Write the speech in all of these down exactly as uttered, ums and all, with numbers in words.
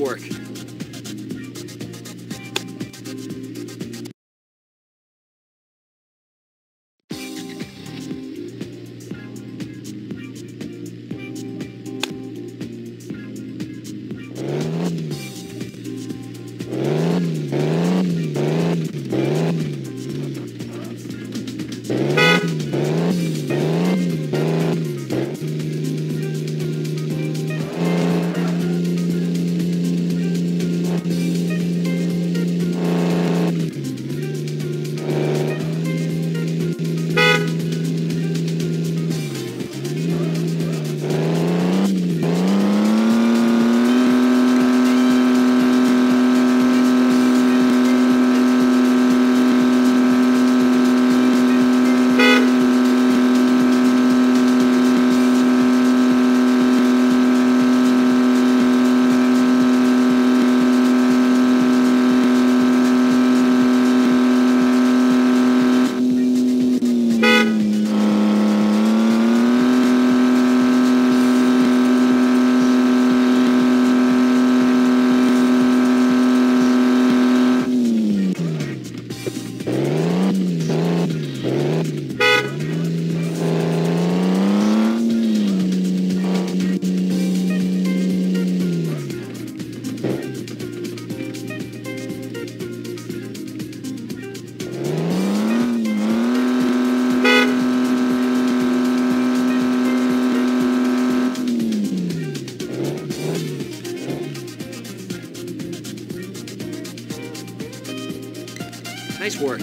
work. Nice work.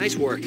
Nice work.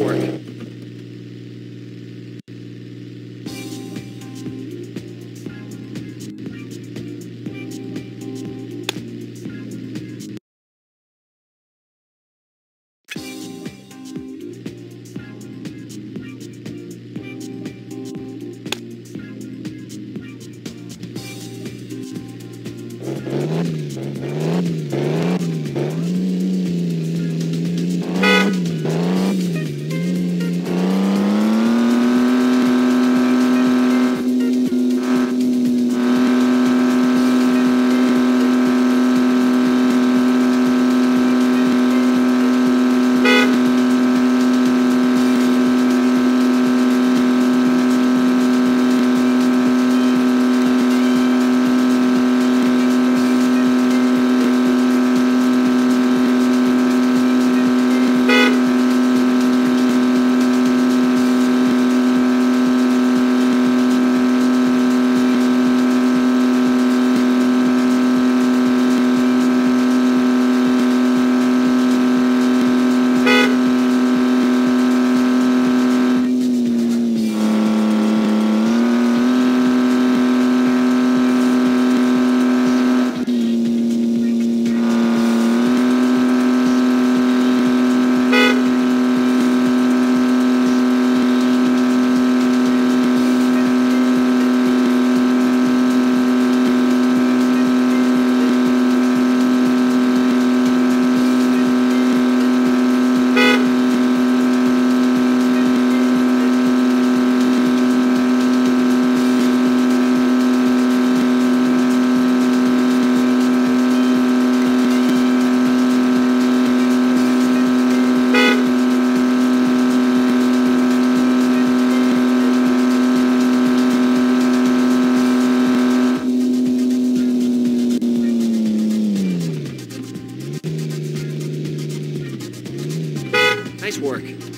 for it. Nice work.